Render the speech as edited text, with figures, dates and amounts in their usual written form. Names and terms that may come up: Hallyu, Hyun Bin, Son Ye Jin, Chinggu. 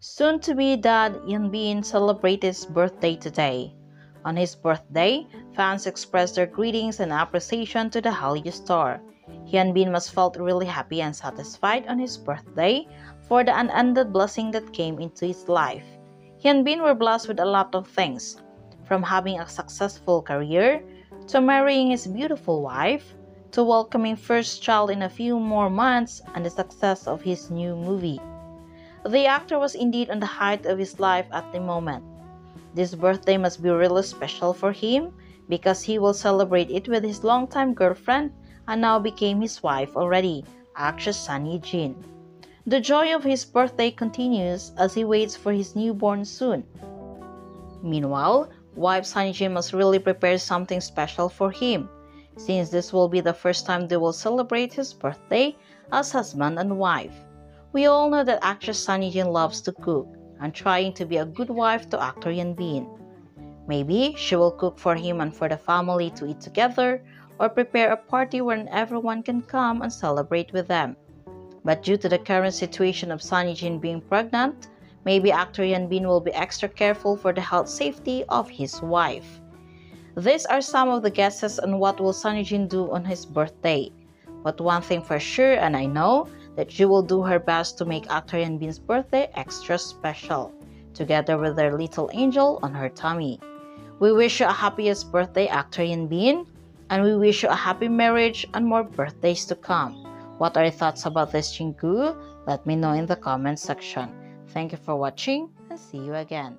Soon-to-be dad Hyun Bin celebrated his birthday today. On his birthday, fans expressed their greetings and appreciation to the Hallyu star. Hyun Bin must felt really happy and satisfied on his birthday for the unended blessing that came into his life. Hyun Bin were blessed with a lot of things, from having a successful career, to marrying his beautiful wife, to welcoming first child in a few more months, and the success of his new movie. The actor was indeed on the height of his life at the moment. This birthday must be really special for him because he will celebrate it with his longtime girlfriend and now became his wife already, actress Son Ye Jin. The joy of his birthday continues as he waits for his newborn soon. Meanwhile, wife Son Ye Jin must really prepare something special for him, since this will be the first time they will celebrate his birthday as husband and wife. We all know that actress Son Ye Jin loves to cook and trying to be a good wife to actor Hyun Bin. Maybe she will cook for him and for the family to eat together, or prepare a party when everyone can come and celebrate with them. But due to the current situation of Son Ye Jin being pregnant, maybe actor Hyun Bin will be extra careful for the health safety of his wife. These are some of the guesses on what will Son Ye Jin do on his birthday. But one thing for sure, and I know, that she will do her best to make actor Hyun Bin's birthday extra special, together with their little angel on her tummy. We wish you a happiest birthday, actor Hyun Bin, and we wish you a happy marriage and more birthdays to come. What are your thoughts about this, Chinggu? Let me know in the comment section. Thank you for watching and see you again.